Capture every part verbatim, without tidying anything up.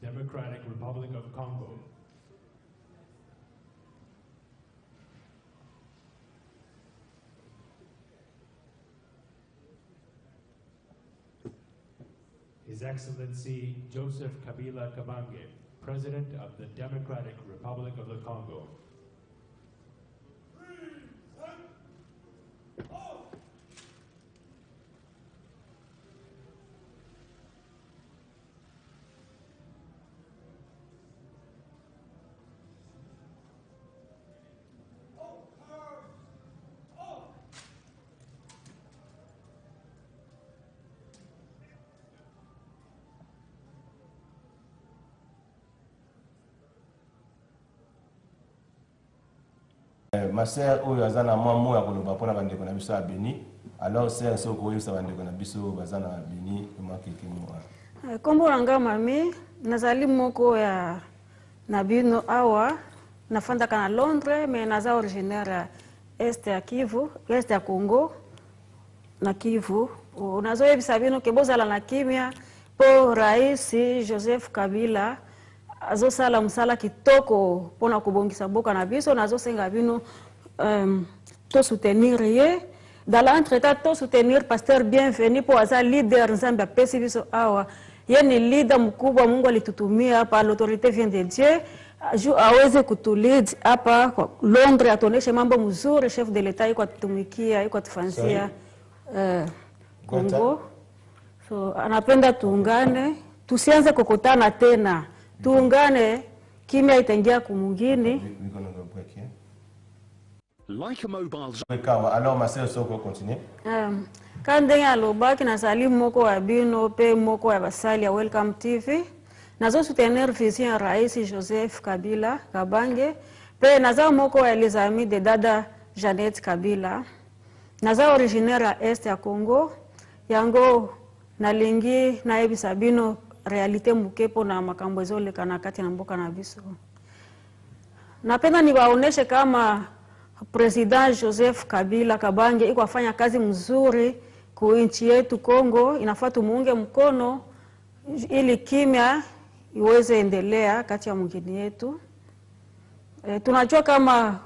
Democratic Republic of Congo. His Excellency Joseph Kabila Kabange, President of the Democratic Republic of the Congo. Ma sœur oyo azana mwamu ya koloba pona bandeko na biso abeni alors sœur soko oyo sa bandeko na biso bazana abeni makeke mwa kombo langa mami nazali moko ya nabino awa nafanda kana Londres mais naza originaire est ya Kivu est ya Congo na Kivu unazoe bisabino kebozala na kimia po rais Joseph Kabila azo sala msala kitoko pona kubongisa boka na biso nazo senga bino um, to soutenir ye dans l'entretat to soutenir Pasteur Bienvenu po aza leader nzambe apesi biso awa ye ni leader mkubwa Mungu alitutumia pa l'autorité vient de Dieu ju aweze kutulid hapa Londres atoneshe mambo mzuri chef de l'etat iko atumikia iko atufanzia uh, Kongo so anapenda tuungane tusianze kokotana tena. Tuungane kimya itaingia kumungini. Like a mobile zone. Alors ma sœur soko continue. Um, Kandenya Lubbaki na salimu Moko Abino pe Moko Abasalia Welcometv. Nazo soutenir vision rais Joseph Kabila Kabange pe nazo Moko les amis de Dada Jeanette Kabila. Nazo originaire est ya Congo. Yango nalingi na ebisabino realite mbukepo na makambo zole kana kati na mboka na biso. Napenda niwaoneshe kama President Joseph Kabila Kabange iko afanya kazi mzuri ku nchi yetu Kongo, inafaa tumuunge mkono ili kimya iweze endelea kati ya mgeni yetu. E, tunajua kama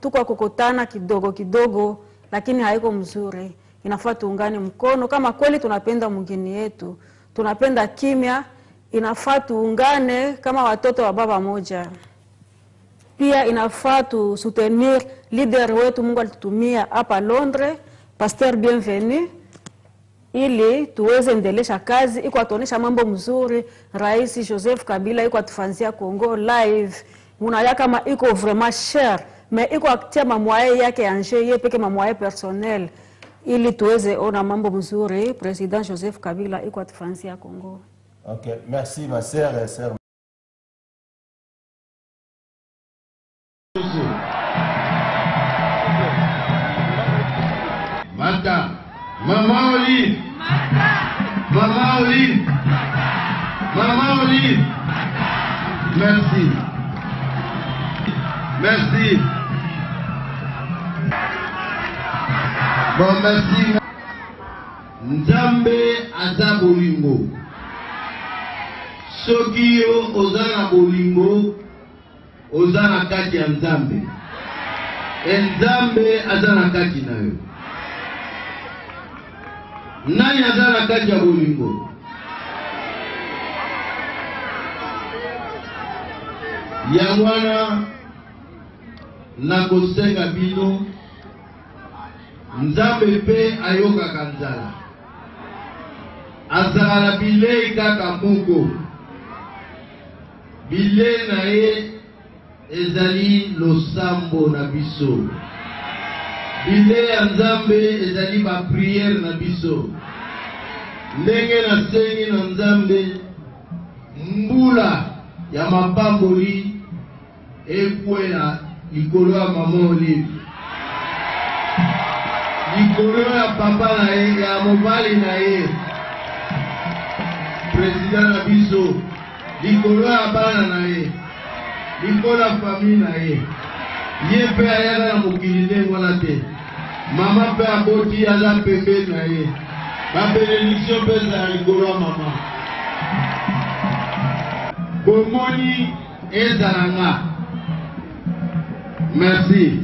tuko kukutana kidogo kidogo lakini haiko mzuri. Inafaa tuungane mkono kama kweli tunapenda mgeni yetu. Tunapenda kimya inafaa tuungane kama watoto wa baba moja. Pia inafaa tu soutenir leader wetu Mungu alitumia hapa Londres, Pasteur Bienvenu ili tuweze endelesha kazi iko atonesha mambo mzuri rais Joseph Kabila iko atufanzia Kongo live. Unaya kama iko vraiment cher mais iko aktia mamwaye yake anje yeye peke mamwaye personnel. Ili tuweze ona mambo mzuri President Joseph Kabila iko atufanzia ya Kongo. OK, merci ma sœur et sœur. Mata, maman Oline. Mata, maman Oline. Mata, maman Oline. Merci. Merci. Bon, merci. Nzambe aza bolingo. Soki yo ozana bolingo, ozana kati ya Nzambe. Nzambe azana kati na yo. Nani azana kati ya bolingo? Yangwana nakosenga bino. Nzambe pe ayoka kanzala. Azala bilei kaka moko. Bile na ye ezali losambo na biso. Bile ya Nzambe ezali ba priere na biso. Ndenge na sengi na Nzambe mbula ya mapamboli ekwela likolo ya mamoli. Likolo ya papa na ye, ya mobali na ye, president na biso, likolo ya bana na ye, likolo ya famille na ye, ye pe ayala na mokili ndenge wana te, mama pe aboti aza pembe na ye, ba benediction pe ezala likolo ya mama. Bomoni et Dalanga. Merci.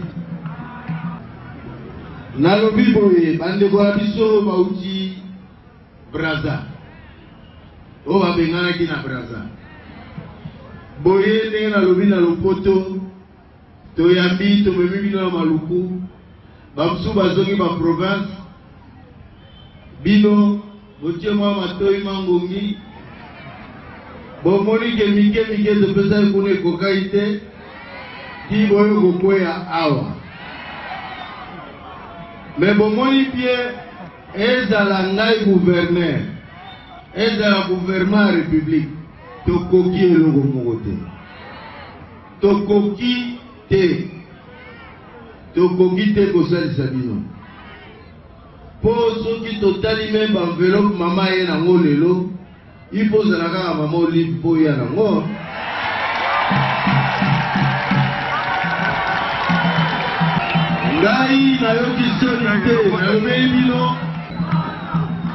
Nalobi boye bandeko abiso bauti braza. O babengana ki na braza. Boye ne nalobi na lopoto to yambi to memi na maluku. Babsu bazongi ba province. Bino botie mwa matoi mangongi. Bomoni ke mike mike de pesa kune kokaite. Ki boyo kokoya awa. Mais bon, mon Pierre est à la gouverneur, est à la gouvernement de la République. Tokoki est le Gomogoté. Tokoki est. Tokoki est Kosel Sabino. Pour ceux qui totalement même enveloppe maman et la molelo, il faut se la gare à maman libre pour y aller.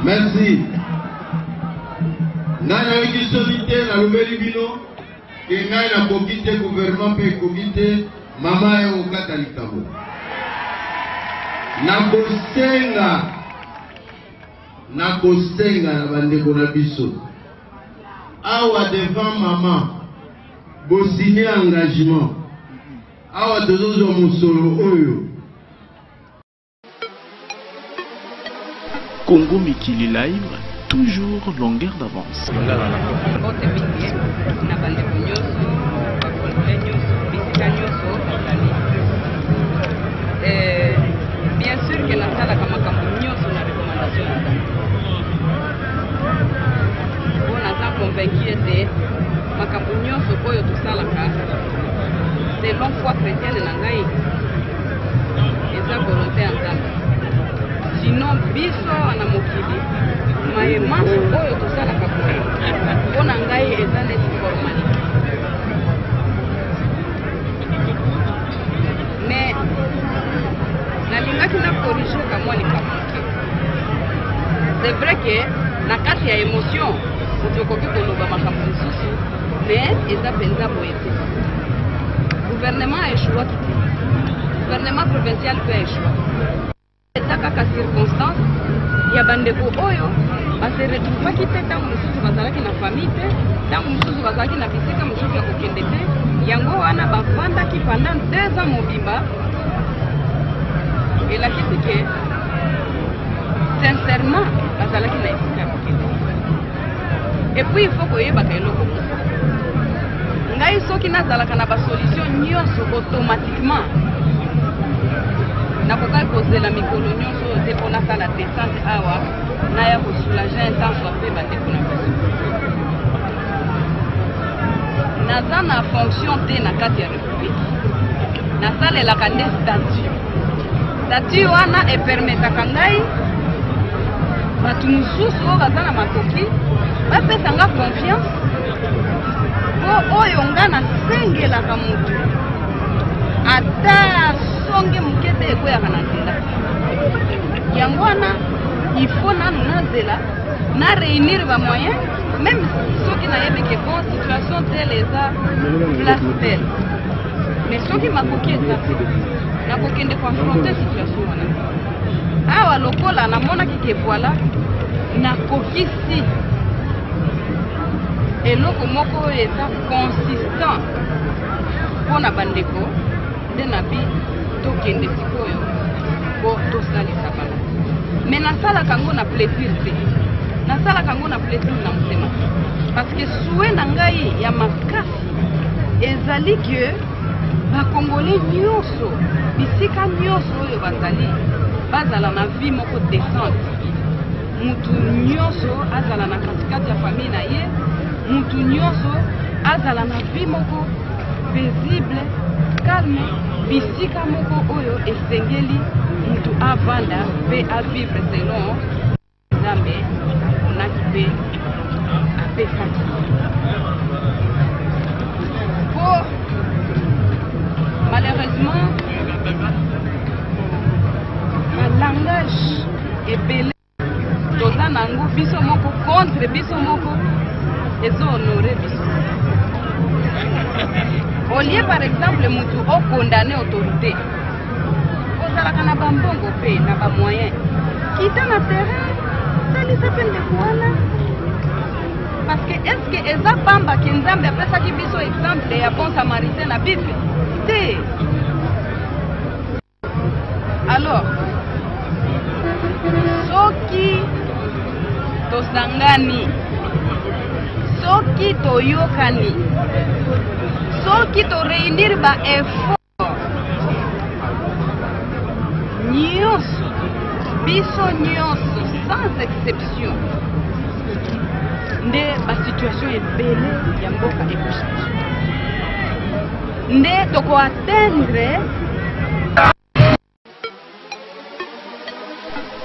Merci. Nana qui solité la nouvelle bino et n'a pas quitté gouvernement et comité maman et au catalicabo. Nabosenga Nabosenga la bande Bonabiso. Awa devant maman, bossiner engagement. Awa deux autres mon solo oyo. Congo-Mikili live, toujours longueur d'avance. Bien sûr que la salle comme une recommandation. On attend convaincu de ma campagne sur quoi tout ça la carte. C'est l'homme foi chrétienne de l'angaï. Et sa volonté en sinon, biso anamukili, maema oyo tusala kakuna. Ona ngai ezane informali. Ne, nalingaki na corrige kamwa likamuki. C'est vrai que na kati ya émotion, utokoki koloba makambo nsusu, mais eza penza boyete. Gouvernement a échoué. Gouvernement provincial peut échouer. Taka circonstance ya bandeko oyo baseretupa kiteta mususu bazalaki na famille te ntango mususu bazalaki na bisika mususu ya kokende te yango wana bavandaki pendant deux ans mobimba elakisi ke sincèrement bazalaki na esika ya kokende te epui ifo koyebaka eloko mosusu ngai soki nazalaka na basolution nyonso automatiquement na pourquoi causer la micolonie sur des pour la salle descente awa na ya soulager un temps soit peu baté pour nous naza na fonction té na carte ya république na salle la kande statut statut wana e permettre kangai batu mususu baza na makoki bapesa nga confiance po oyo nga na sengela ka mutu ata songe mukete ekoya kana nzela yangwana ifo nanu nazela na réunir ba moyen même soki nayebeke bon situation telle eza place telle mais soki makoki eza nakokende konfronte situation wana awa lokola namonaki ke voilà nakokisi eloko moko eza consistant mpona bandeko nde na bi tokende sikoyo po tosalisa bana me nasalaka ngo na plaisir te nasalaka ngo na plaisir na motema parce que souwe na ngai ya makasi ezali ke bakongole nyonso bisika nyonso oyo bazali bazala na vie moko descente mutu nyonso azala na katikati ya famille na ye mutu nyonso azala na vie moko paisible calme bisika moko oyo esengeli mutu avanda pe avivre selon Nzambe onaki pe apesaki po malheureusement na langage ebele toza nango biso moko contre biso moko ezo honore biso Au lieu par exemple mutu o condamner autorité. Kozala kana bambongo pe na ba moyen. Kita na terrain, tali sapende kuana. Parce que est-ce que eza bamba ki nzambe apesa ki biso exemple ya bon samaritain na Bible? Té. Alors, soki tosangani, soki toyokani, soki to réunir ba effort nyonso, biso nyonso, sans exception, nde ba situation ebele ya mboka ekoshaki, nde toko atteindre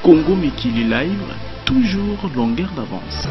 Congo-Mikili live, toujours longueur d'avance.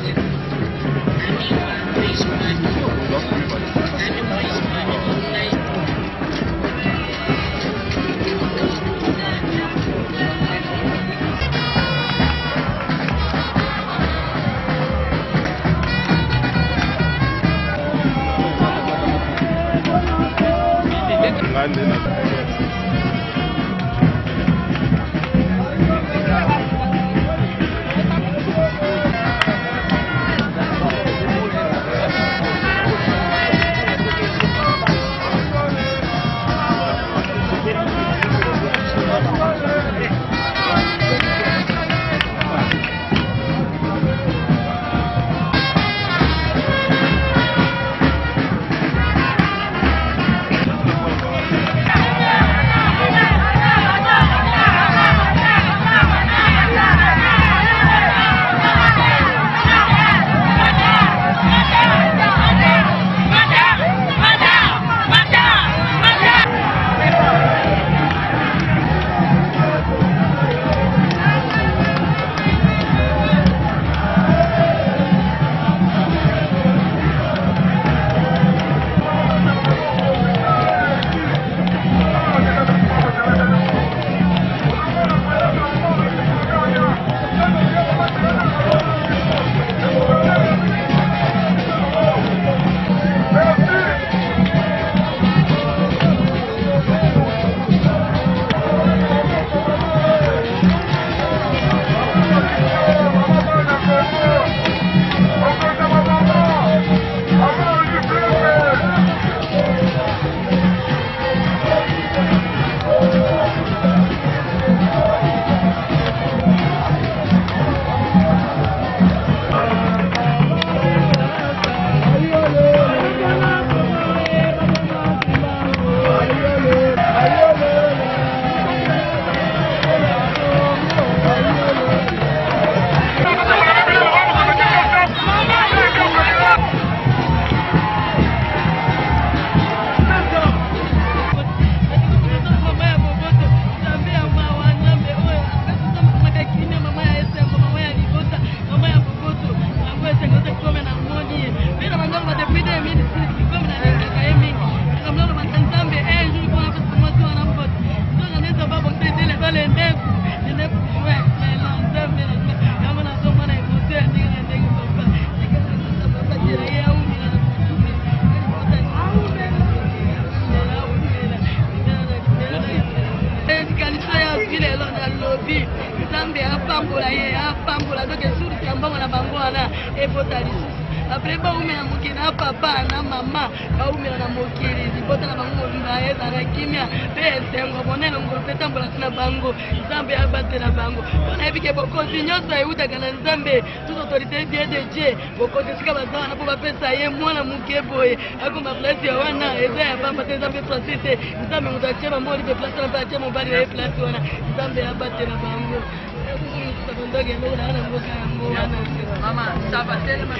Mama, ça va tellement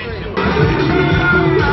bien.